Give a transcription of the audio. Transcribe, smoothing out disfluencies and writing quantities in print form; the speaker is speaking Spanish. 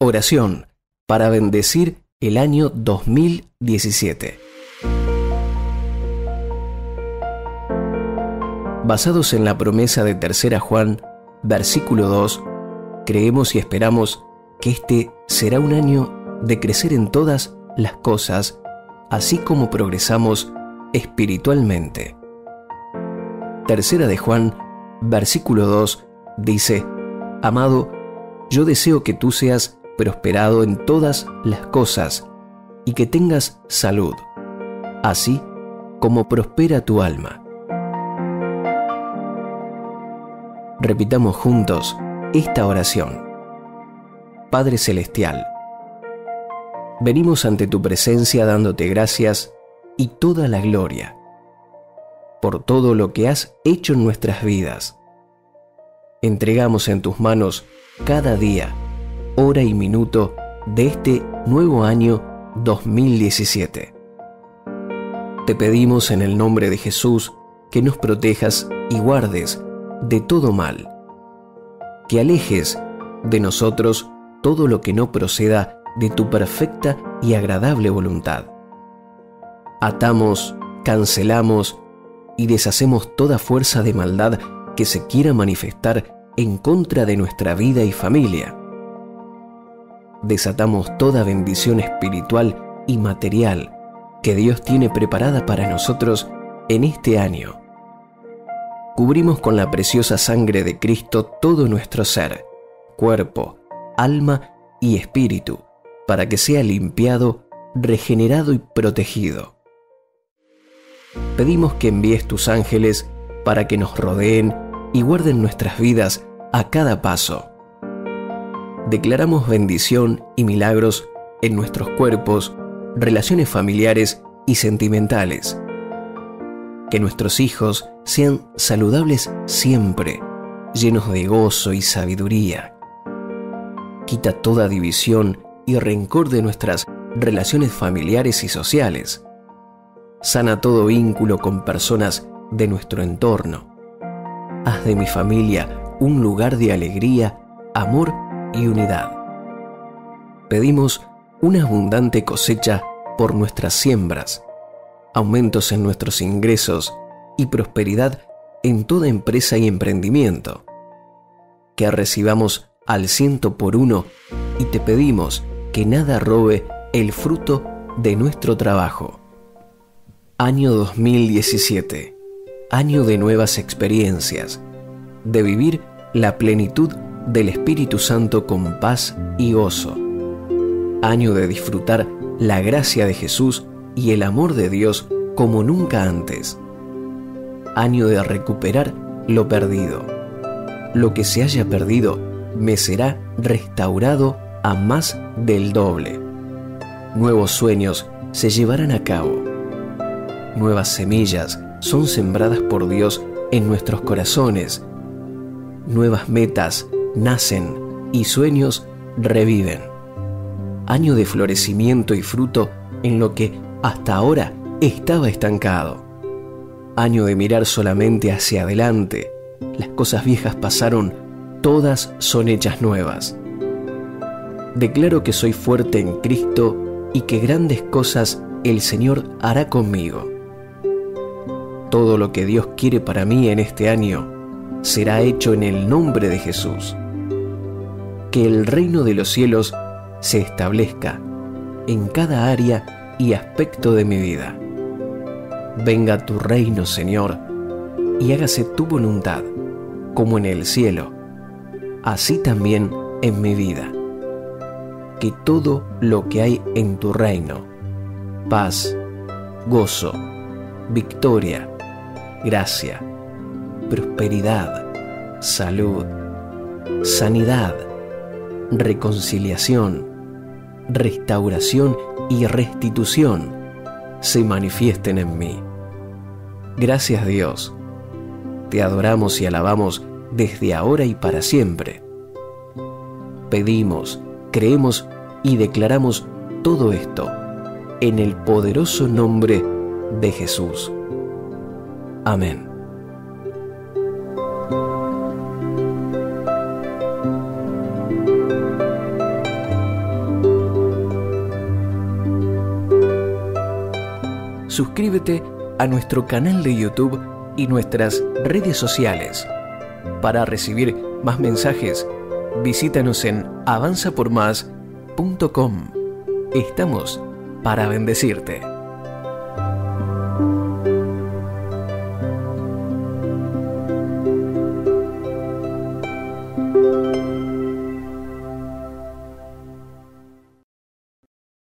Oración para bendecir el año 2017. Basados en la promesa de 3 Juan, versículo 2, creemos y esperamos que este será un año de crecer en todas las cosas, así como progresamos espiritualmente. 3 Juan, versículo 2, dice: Amado, yo deseo que tú seas prosperado en todas las cosas y que tengas salud, así como prospera tu alma. Repitamos juntos esta oración. Padre Celestial, venimos ante tu presencia dándote gracias y toda la gloria por todo lo que has hecho en nuestras vidas. Entregamos en tus manos cada día, hora y minuto de este nuevo año 2017. Te pedimos en el nombre de Jesús que nos protejas y guardes de todo mal, que alejes de nosotros todo lo que no proceda de tu perfecta y agradable voluntad. Atamos, cancelamos y deshacemos toda fuerza de maldad que se quiera manifestar en contra de nuestra vida y familia. Desatamos toda bendición espiritual y material que Dios tiene preparada para nosotros en este año. Cubrimos con la preciosa sangre de Cristo todo nuestro ser, cuerpo, alma y espíritu, para que sea limpiado, regenerado y protegido. Pedimos que envíes tus ángeles para que nos rodeen y guarden nuestras vidas a cada paso. Declaramos bendición y milagros en nuestros cuerpos, relaciones familiares y sentimentales. Que nuestros hijos sean saludables siempre, llenos de gozo y sabiduría. Quita toda división y rencor de nuestras relaciones familiares y sociales. Sana todo vínculo con personas de nuestro entorno. Haz de mi familia un lugar de alegría, amor y unidad. Pedimos una abundante cosecha por nuestras siembras, aumentos en nuestros ingresos y prosperidad en toda empresa y emprendimiento. Que recibamos al 100 por 1 y te pedimos que nada robe el fruto de nuestro trabajo. Año 2017, año de nuevas experiencias, de vivir la plenitud del Espíritu Santo con paz y gozo. Año de disfrutar la gracia de Jesús y el amor de Dios como nunca antes. Año de recuperar lo perdido. Lo que se haya perdido me será restaurado a más del doble. Nuevos sueños se llevarán a cabo. Nuevas semillas son sembradas por Dios en nuestros corazones. Nuevas metas nacen y sueños reviven. Año de florecimiento y fruto en lo que hasta ahora estaba estancado. Año de mirar solamente hacia adelante. Las cosas viejas pasaron, todas son hechas nuevas. Declaro que soy fuerte en Cristo y que grandes cosas el Señor hará conmigo. Todo lo que Dios quiere para mí en este año será hecho en el nombre de Jesús. Que el reino de los cielos se establezca en cada área y aspecto de mi vida. Venga tu reino, Señor, y hágase tu voluntad, como en el cielo, así también en mi vida. Que todo lo que hay en tu reino, paz, gozo, victoria, gracia, prosperidad, salud, sanidad, reconciliación, restauración y restitución se manifiesten en mí. Gracias, Dios. Te adoramos y alabamos desde ahora y para siempre. Pedimos, creemos y declaramos todo esto en el poderoso nombre de Jesús. Amén. suscríbete a nuestro canal de YouTube y nuestras redes sociales. Para recibir más mensajes, visítanos en avanzapormás.com. Estamos para bendecirte.